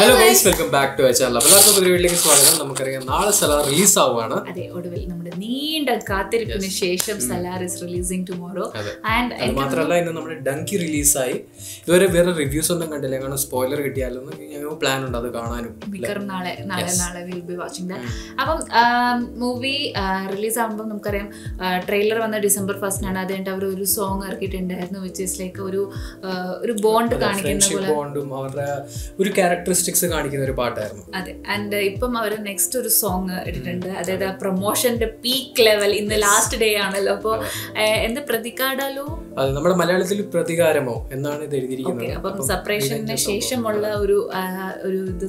Hello guys, welcome back to Achaala. Salaar release Salaar is releasing tomorrow. And Donkey release reviews spoiler plan will be watching that. Movie release trailer December 1st song which is like a bond characteristics and next to the song the promotion the peak level in the last day aanallo appo endu Prathikadalo adu nammada Malayalathil Prabhas ennaanu edutirikunnu okay appo separation ne sheshamulla oru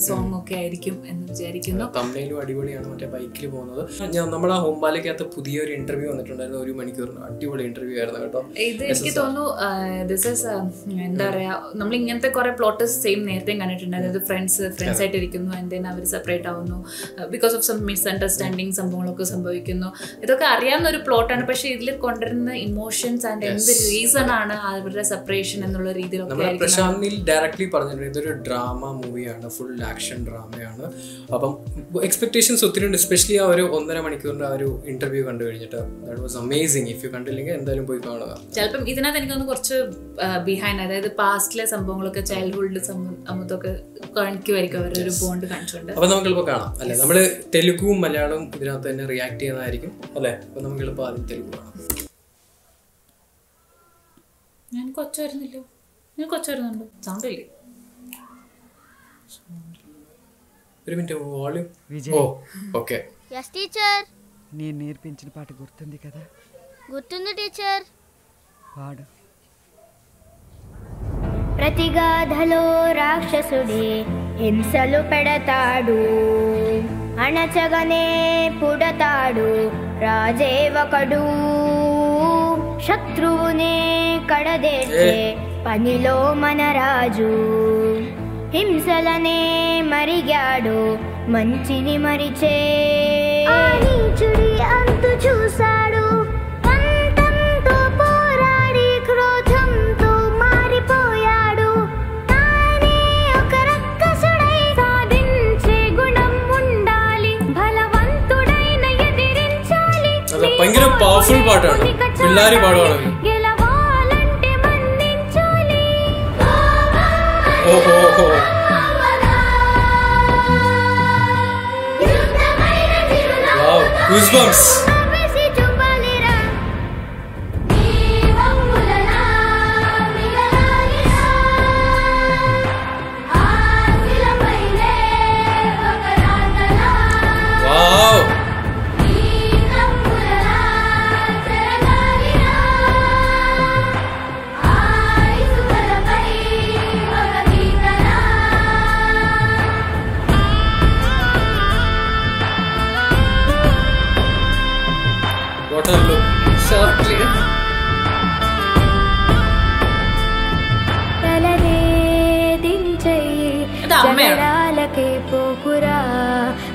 song okke aayirikkum ennu vicharikkunu thumbnail adivadiyana matte bike il povunnathu njan nammada home balekathe pudiya oru interview vannittundayirunnu oru manikkurna adivadi interview aayirunnu ketto idu enikku thonu this is endha araya nammal ingante kore plotters same nerthe kanittunde the friends ആയിട്ട് ഇരിക്കുന്നു and then അവർ separate ആവുന്നു because of some misunderstanding സംഭവങ്ങളൊക്കെ സംഭവിക്കുന്നു ഇതൊക്കെ അറിയാവുന്ന ഒരു plot ആണ് പക്ഷേ ഇതിൽ കൊണ്ടുവരുന്ന ഇമോഷൻസ് ആൻഡ് എന്ത് റീസൺ ആണ് അവരുടെ സെപ്പറേഷൻ എന്നുള്ള രീതിയിലൊക്കെ നമ്മൾ പ്രശാന്തിൽ ഡയറക്റ്റ്ലി പറഞ്ഞിട്ടുണ്ട് ഇതൊരു ഡ്രാമ മൂവിയാണ് ഫുൾ ആക്ഷൻ ഡ്രാമയാണ് അപ്പം എക്സ്പെക്റ്റേഷൻസ് ഒത്തിരി എസ്പെഷ്യലി ആ ഒരു 1.5 മണിക്കൂറിന്റെ ആ ഒരു ഇന്റർവ്യൂ കണ്ടു കഴിഞ്ഞിട്ട് that was amazing if you കണ്ടില്ലെങ്കിൽ എന്തായാലും പോയി കാണുക ചിലപ്പം ഇതിനകത്ത് എനിക്ക് ഒന്ന് കുറച്ച് ബിഹൈൻഡ് അതായത് പാസ്റ്റിലെ സംഭവങ്ങളൊക്കെ ചൈൽഡ്ഹുഡ് അമ്മത്തൊക്കെ bond yes teacher nee neerpinchina paata gurtundi kada gurtundi teacher paadu Prathikadalo Rakshasude Himsalu Pudatadu Anachagane Pudatadu Rajava Kadu Shatrune Kadadethe Panilo Manaraju Himsalane Marigadu Manchini Mariche Anichudi Antu Chusadu ഭയങ്കര powerful പാട്ടാണ് പിള്ളേര് പാടുവാണ്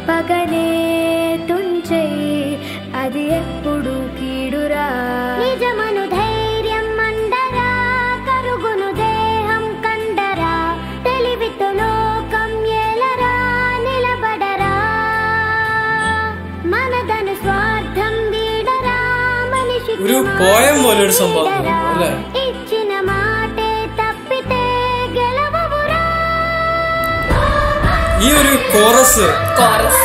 పగనే తుంచెయి అది ఎప్పుడు కీడురా నిజమను ధైర్యం మండరా కరుగును దేహం కండరా తెలివితో లోకం ఏలరా నిలబడరా మనదను స్వార్థం వీడరా మనిషి గురు పోయం వలర్ సంభవం అలా ఇచ్చిన మాటే తప్పితే గెలవవురా ఈ ఒక chorus Chorus.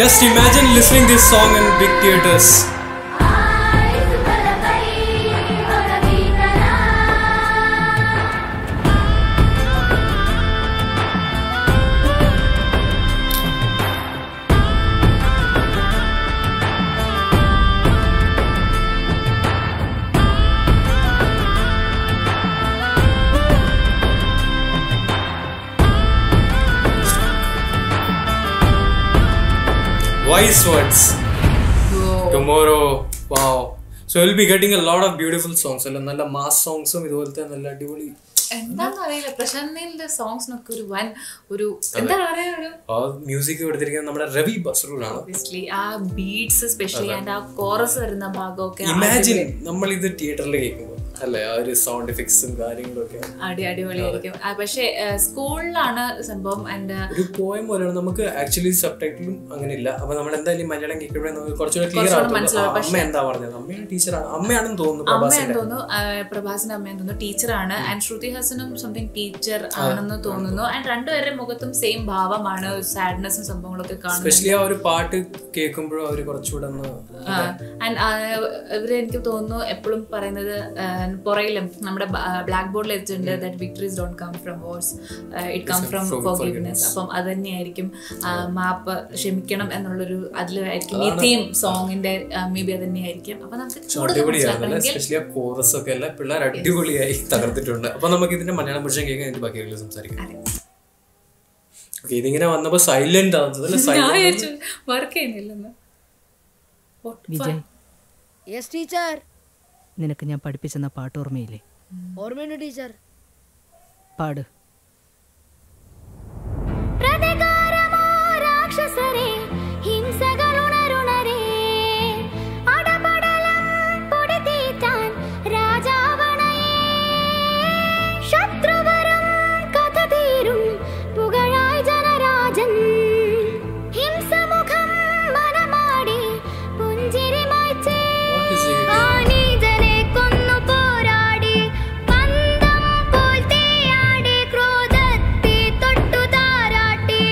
Just imagine listening this song in big theaters. Wise words. Tomorrow. Wow. So we'll be getting a lot of beautiful songs. Alla nalla mass songs um idolthe nalla adivoli. എന്താന്ന് അറിയില്ല പ്രശാന്തിന്റെ songs ഒക്കെ ഒരു വൻ ഒരു എന്താ പറയുക ആ music കൊടുത്തിരിക്കുന്നത് നമ്മുടെ രവി ബസ്റൂറാണ്. ഒബിയസ്ലി ആ ബീറ്റ്സ് സ്പെഷ്യലി ആൻഡ് ആ കോറസ് വരുന്ന ഭാഗമൊക്കെ ഇമാജിൻ നമ്മൾ ഇത് തിയേറ്ററിൽ കേൾക്കുമ്പോൾ അല്ലേ ആ ഒരു സൗണ്ട് എഫക്ട്സും കാര്യങ്ങളൊക്കെ അടിപൊളിയായിരിക്കും. പക്ഷേ സ്കൂളിലാണ് സംഭവം ആൻഡ് ഒരു പോയം പോലെയാണ് നമുക്ക് ആക്ച്വലി സബ്ടൈറ്റിലും അങ്ങനെ ഇല്ല. അപ്പോൾ നമ്മൾ എന്തായാലും മലയാളം കേൾക്കുമ്പോൾ നമുക്ക് കുറച്ചുകൂടി ക്ലിയർ ആവും. അമ്മ എന്താ പറഞ്ഞത്? അമ്മയാണ് ടീച്ചറാണ് അമ്മയാണെന്ന് തോന്നുന്നു. അമ്മയാണെന്ന് തോന്നുന്നു പ്രഭാസിന്റെ അമ്മയെന്ന് തോന്നുന്നു ടീച്ചറാണ് ആൻഡ് ശ്രുതി ും സംതിങ് ടീച്ചർ ആണെന്ന് തോന്നുന്നു. ആൻഡ് രണ്ടുപേരുടെ മുഖത്തും സെയിം ഭാവമാണ് സാഡ്നെസ്സും സംഭവങ്ങളൊക്കെ കാണുന്നത്. ഇവര് എനിക്ക് തോന്നുന്നു എപ്പോഴും പറയുന്നത് പുറയിലും നമ്മുടെ ബ്ലാക്ക് ബോർഡിൽ എത്തിയിട്ടുണ്ട് that victories don't come from wars it come from forgiveness. അപ്പം അത് തന്നെയായിരിക്കും മാപ്പ് ക്ഷമിക്കണം എന്നുള്ളൊരു അതിലായിരിക്കും ഈ തീം സോങ്ങിന്റെ മേ ബി അത് തന്നെയായിരിക്കും. അപ്പൊ നമുക്ക് ഇതിന്റെ മലയാളം പുരുഷൻ കേൾക്കാൻ എനിക്ക് ബാക്കിയുള്ള സംസാരിക്കാം. ഇതിങ്ങനെ വന്നപ്പോ സൈലന്റ് ആവുന്നത് നിനക്ക് ഞാൻ പഠിപ്പിച്ചെന്ന പാട്ട് ഓർമ്മയില്ലേ? ഓർമ്മയുണ്ട് ടീച്ചർ. പാട്. പ്രഥികാരമോ രാക്ഷസരേ ഹിംസകൾ ഉണരുണരേ അടപടലം പൊടിതീറ്റാൻ രാജാവ ശത്രുവരം കഥ തീരും പുകഴായി ജനരാജൻ ഹിംസമുഖം മനമാടി പുഞ്ചിരി മായ്ച്ചേ ആനീജനെ കൊന്നു പോരാടി പന്തം പോൽ തേയാടി ക്രോധത്തി തൊട്ടു താരാട്ടി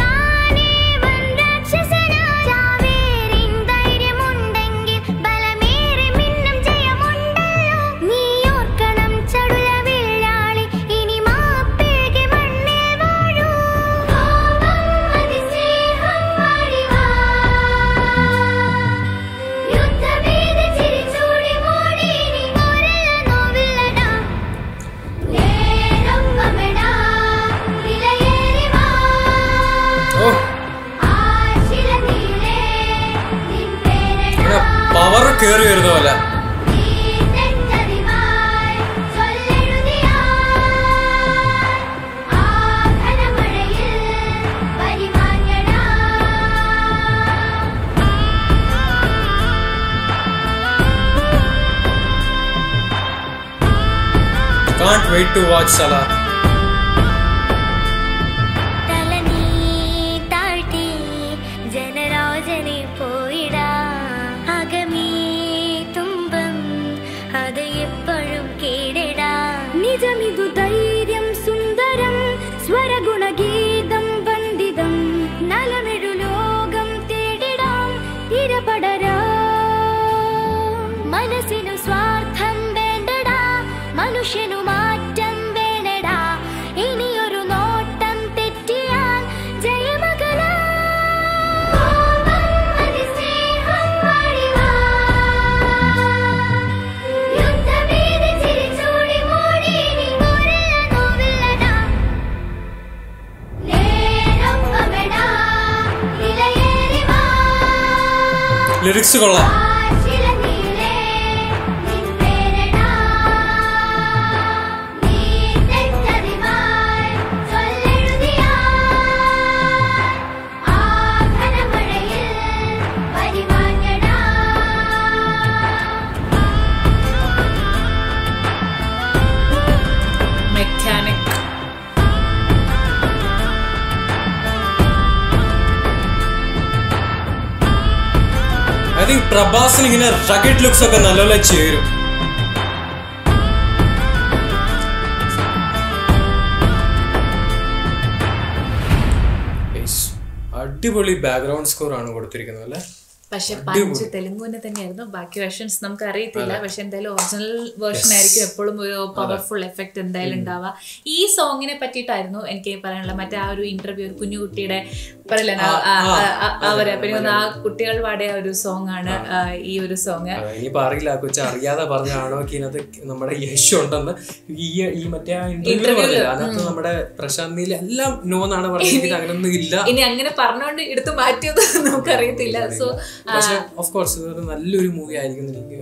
താനേ വൻ രാക്ഷസനാവേരി ധൈര്യമുണ്ടെങ്കിൽ ബലമേറെ മിന്നും ജയമുണ്ടല്ലോ നീയോർക്കണം ചടുല പവർ കയറി വരുന്ന പോലെ. Can't wait to watch Salaar. Talani taati janaraajane poida agami tumbam adu eppalum keedida nijamidu dhairyam sundaram swaraguna geetham vandidam nalamelu logam teedidam irapadara manasinu swartham vendada manushanu lyrics കൊള്ളാം. I think Prabhasന് ഇങ്ങനെ rugged looks ഒക്കെ നല്ലോണം ചേരും. അടിപൊളി background score ആണ് കൊടുത്തിരിക്കുന്നത് അല്ലേ? പക്ഷെ പഞ്ച് തെലുങ്കുവിനെ തന്നെയായിരുന്നു. ബാക്കി വേർഷൻസ് നമുക്ക് അറിയത്തില്ല. പക്ഷെ എന്തായാലും ഒറിജിനൽ വേർഷൻ ആയിരിക്കും എപ്പോഴും ഒരു പവർഫുൾ എഫക്ട് എന്തായാലും ഉണ്ടാവുക. ഈ സോങ്ങിനെ പറ്റിയിട്ടായിരുന്നു എനിക്ക് പറയാനുള്ള. മറ്റേ ആ ഒരു ഇന്റർവ്യൂ ഒരു കുഞ്ഞുകുട്ടിയുടെ പറയില്ല അവരെ പിന്നെ ആ കുട്ടികൾ പാടിയ ഒരു സോങ് ആണ് ഈ ഒരു സോങ്. ഇനി പറയില്ല കൊച്ചു അറിയാതെ പറഞ്ഞാണോ ഇതിനകത്ത് നമ്മുടെ യേശു ഉണ്ടെന്ന് ഈ മറ്റേ അതിനകത്ത് നമ്മുടെ പ്രശാന്തിയിൽ എല്ലാം നോന്നാണ് പറഞ്ഞത്. അങ്ങനൊന്നും ഇല്ല. ഇനി അങ്ങനെ പറഞ്ഞുകൊണ്ട് എടുത്ത് മാറ്റിയത് നമുക്കറിയത്തില്ല. സോ പക്ഷേ ഓഫ് കോഴ്സ് ഇത് നല്ലൊരു മൂവി ആയിരിക്കും എനിക്ക്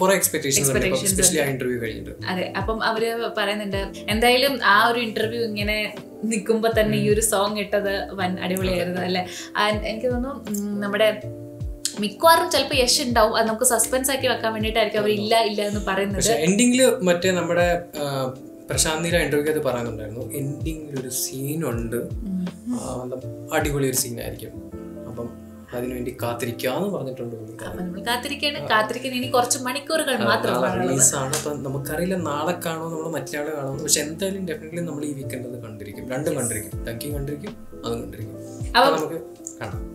കുറേ എക്സ്പെക്ടേഷൻസ് ഉണ്ട്, എസ്പെഷ്യലി ആ ഇന്റർവ്യൂ കഴിഞ്ഞിട്ട്. അതെ, അപ്പം അവര് പറയുന്നുണ്ട് എന്തായാലും ആ ഒരു ഇന്റർവ്യൂ ഇങ്ങനെ നിൽക്കുമ്പോ തന്നെ ഈ ഒരു സോങ് ഇട്ടത് വൻ അടിപൊളിയായിരുന്നു അല്ലെ. എനിക്ക് തോന്നുന്നു നമ്മുടെ മിക്കവാറും ചിലപ്പോൾ യശ് ഉണ്ടാവും, അത് നമുക്ക് സസ്പെൻസ് ആക്കി വെക്കാൻ വേണ്ടിയിട്ടായിരിക്കും അവർ ഇല്ല ഇല്ല എന്ന് പറയുന്നത്. എൻഡിങ്ങില് മറ്റേ നമ്മുടെ പ്രശാന്തിയുടെ ഇന്റർവ്യൂ അത് പറയുന്നുണ്ടായിരുന്നു, എൻഡിങ്ങിലൊരു സീനുണ്ട് അടിപൊളി ഒരു സീനായിരിക്കും, അപ്പം അതിനുവേണ്ടി കാത്തിരിക്കാന്ന് പറഞ്ഞിട്ടുണ്ട്. കാത്തിരിക്കാൻ ഇനി കുറച്ച് മണിക്കൂറുകൾ മാത്രമാണ്, നമുക്കറിയില്ല നാളെ കാണോ നമ്മൾ മറ്റൊരാൾ കാണുന്നു, പക്ഷെ എന്തായാലും ഡെഫിനറ്റ്ലി നമ്മൾ ഈ വീക്കെൻഡ് അത് കണ്ടിരിക്കും, രണ്ടും കണ്ടിരിക്കും, അതും കണ്ടിരിക്കും. അപ്പൊ നമുക്ക് കാണാം.